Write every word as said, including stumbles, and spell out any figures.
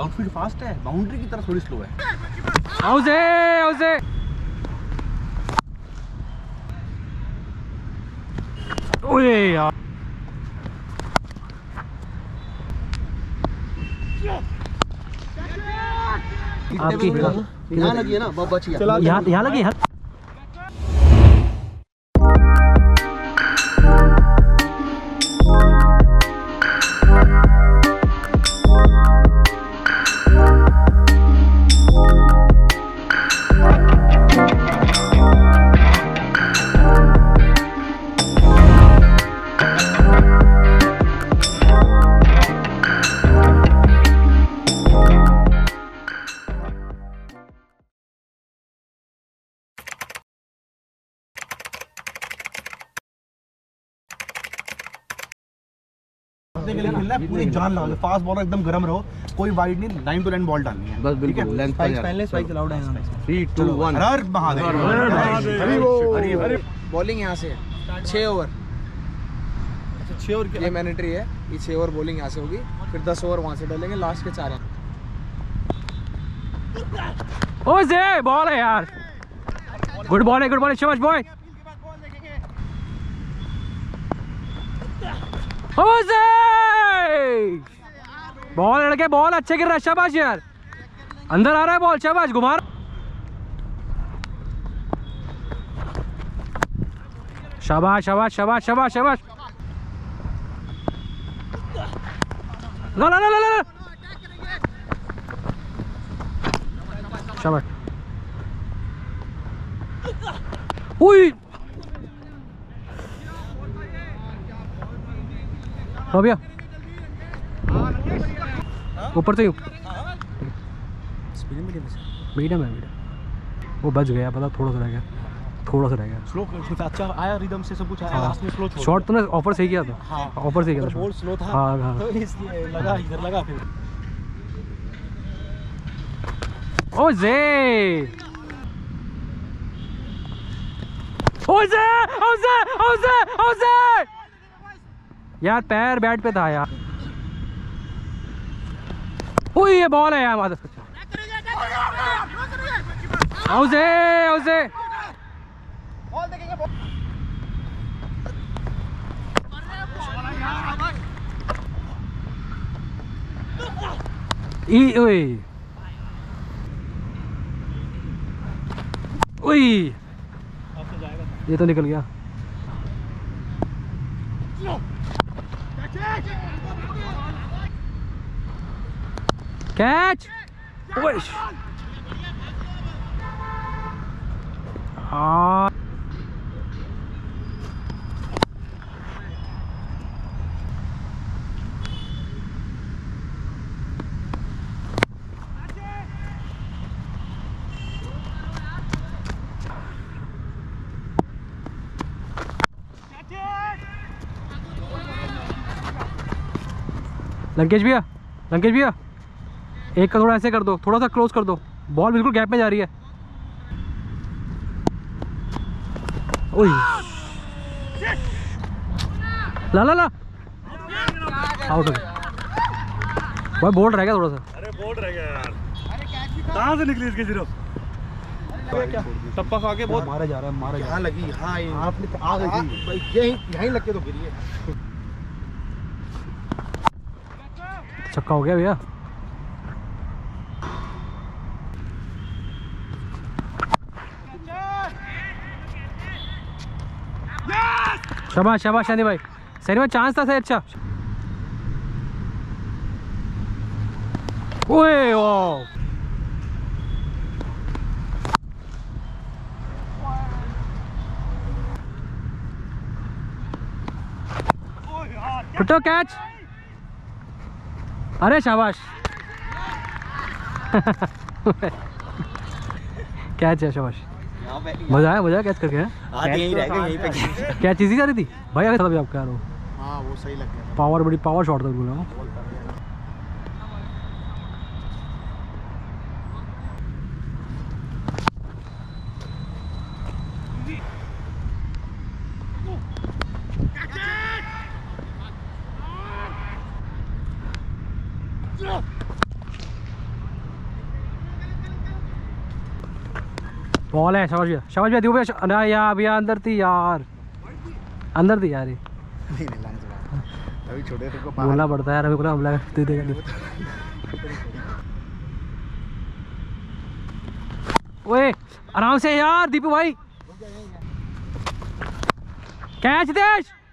Outfield fast है, boundary की तरफ थोड़ी स्लो है। आउजे, आउजे। ओए यार। आपकी यहाँ लगी है ना, बहुत बची है। यहाँ यहाँ लगी है। के लिए खेलना है, पूरी जान लगा के फास्ट बॉलर एकदम गरम रहो, कोई वाइड नहीं, लाइन टू लाइन बॉल डालनी है बस, बिल्कुल लेंथ पर स्पाइनलेस वाइड अलाउड है। थ्री टू वन हर महादेव हरि बोल। अरे बॉलिंग यहां से छह ओवर, अच्छा छह ओवर ये मैंडेटरी है, ये छह ओवर बॉलिंग यहां से होगी, फिर दस ओवर वहां से डालेंगे, लास्ट के चार हैं। ओ जे बॉल है यार, गुड बॉल है, गुड बॉल है, शाबाश बॉय। ओ जे बॉल लड़के, बॉल अच्छे गिर रहा है, शाबाश यार, अंदर आ रहा है बॉल, शाबाश घुमा। शाबाश शाबाश शाबाश शाबाश शाबाश। ला ला ला ला ला। शाबाश। उई। हो गया। ऊपर तो ही मीडियम है, मीडियम वो बच गया, पता थोड़ा सा रह गया, थोड़ा सा रह गया। स्लो अच्छा आया, रिदम से सब कुछ आया, लास्ट में स्लो शॉट तुमने ऑफर से ही किया था, ऑफर से ही किया था, बहुत स्लो था। हां हां तो इसलिए लगा, इधर लगा फिर। ओ जे ओ जे ओ जे ओ जे ओ जे यार, पैर बैट पे था यार। ओ ये बॉल है यार, मादर आउजे आउजे। बॉल देखेंगे बॉल। ई ओए ओए, ये तो निकल गया। कैच हाँ। लंकेश भैया, लंकेश भैया एक का थोड़ा ऐसे कर दो, थोड़ा सा क्लोज कर दो, बॉल बिल्कुल गैप में जा रही है। ओए ला ला ला आउट हो गया भाई, बोल्ड रह गया थोड़ा सा। अरे बोल्ड रह गया यार, कहाँ से निकली इसकी सिर्फ टप्पा खा के, बहुत मारा जा रहा है, मारा जा रहा है। लगी हाँ, आपने आ गई भाई, यहीं यहीं लग के तो गिरी है। छक्का हो गया भैया। शाबाश शाबाश सनी भाई, सनी भाई चांस था सही। अच्छा ओए ओ फुटो कैच, अरे शाबाश कैच है, शाबाश मजा आया, मजा कैच करके है। कैच इजी जा रही थी भाई, अगर भी आपका यार हो हाँ वो सही लग गया, पावर बड़ी पावर शॉट था बोला। बॉल है। शाबाश भैया, शाबाश भैया, दियो भैया। यार भैया अंदर थी यार, अंदर थी यार। बोलना पड़ता है यार, अभी हमला दे देगा। आराम से यार दीपू भाई, कैच देश।